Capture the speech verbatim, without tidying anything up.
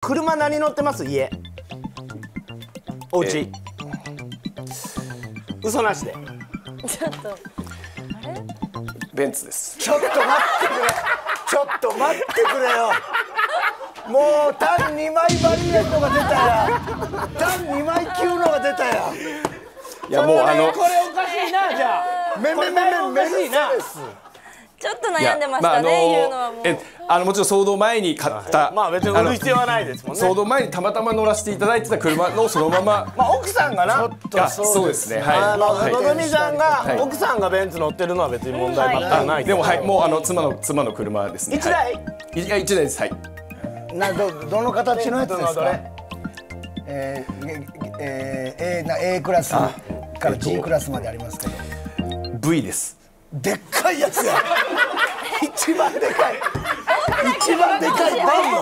車何乗ってます？家、お家、嘘なしで。ちょっとあれ？ベンツです。ちょっと待ってくれ。ちょっと待ってくれよ。もう単にまいバリエットが出たよ。単にまい級のが出たよ。いやもうあのこれおかしいなじゃあ。めめめめめしいな。ちょっと悩んでましたね、言うのはもう。え、あのもちろん騒動前に買った。まあ別に売る必要はないですもんね。騒動前にたまたま乗らせていただいてた車のそのまま。まあ奥さんがな。そうですね。はい。のぞみさんが奥さんがベンツ乗ってるのは別に問題全くない。でもはい、もうあの妻の妻の車ですね。一台？いや一台です。はい。などどの形のやつですか？ええ A A クラスから ジー クラスまでありますけど。ブイ です。でっかいやつや。一番でかい。一番でかいバンの。